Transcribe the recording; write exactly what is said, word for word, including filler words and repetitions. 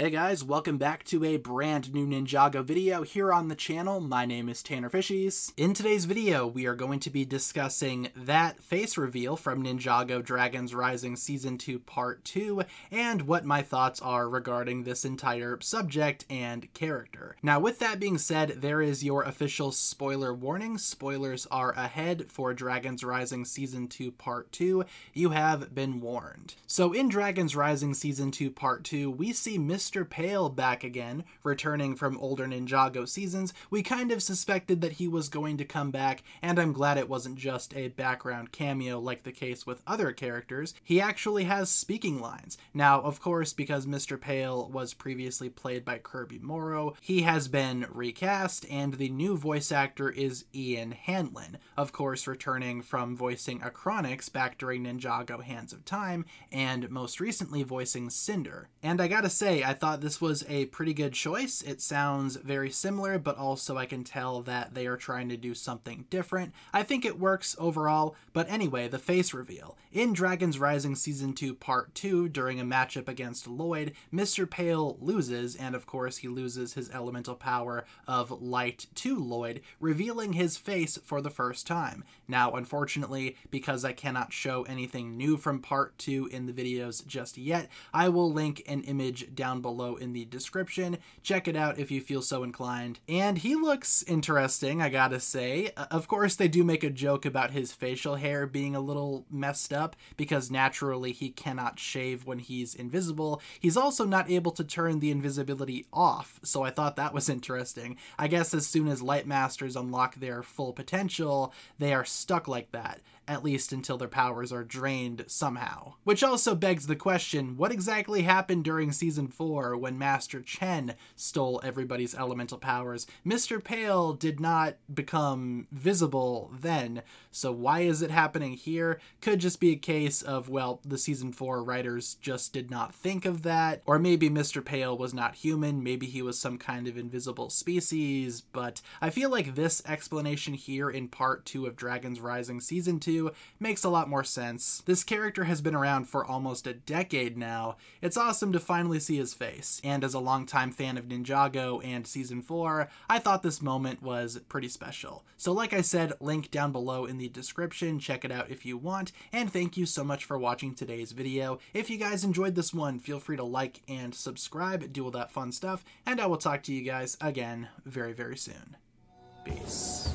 Hey guys, welcome back to a brand new Ninjago video here on the channel. My name is Tanner Fishies. In today's video, we are going to be discussing that face reveal from Ninjago Dragons Rising Season two Part two, and what my thoughts are regarding this entire subject and character. Now, with that being said, there is your official spoiler warning. Spoilers are ahead for Dragons Rising Season two Part two. You have been warned. So in Dragons Rising Season two Part two, we see Mister Mister Pale back again, returning from older Ninjago seasons. We kind of suspected that he was going to come back, and I'm glad it wasn't just a background cameo like the case with other characters. He actually has speaking lines. Now, of course, because Mister Pale was previously played by Kirby Morrow, he has been recast, and the new voice actor is Ian Hanlon, of course returning from voicing Acronix back during Ninjago Hands of Time, and most recently voicing Cinder. And I gotta say, I thought this was a pretty good choice. It sounds very similar, but also I can tell that they are trying to do something different. I think it works overall, but anyway, the face reveal. In Dragons Rising Season two Part two, during a matchup against Lloyd, Mister Pale loses, and of course he loses his elemental power of light to Lloyd, revealing his face for the first time. Now, unfortunately, because I cannot show anything new from Part two in the videos just yet, I will link an image down below below in the description. Check it out if you feel so inclined. And he looks interesting, I gotta say. Of course, they do make a joke about his facial hair being a little messed up, because naturally he cannot shave when he's invisible. He's also not able to turn the invisibility off, so I thought that was interesting. I guess as soon as Light Masters unlock their full potential, they are stuck like that, at least until their powers are drained somehow. Which also begs the question, what exactly happened during Season four when Master Chen stole everybody's elemental powers? Mister Pale did not become visible then, so why is it happening here? Could just be a case of, well, the Season four writers just did not think of that, or maybe Mister Pale was not human, maybe he was some kind of invisible species, but I feel like this explanation here in Part two of Dragons Rising Season two makes a lot more sense. This character has been around for almost a decade now. It's awesome to finally see his face, and as a longtime fan of Ninjago and Season four, I thought this moment was pretty special. So like I said, link down below in the description, check it out if you want, and thank you so much for watching today's video. If you guys enjoyed this one, feel free to like and subscribe, do all that fun stuff, and I will talk to you guys again very, very soon. Peace.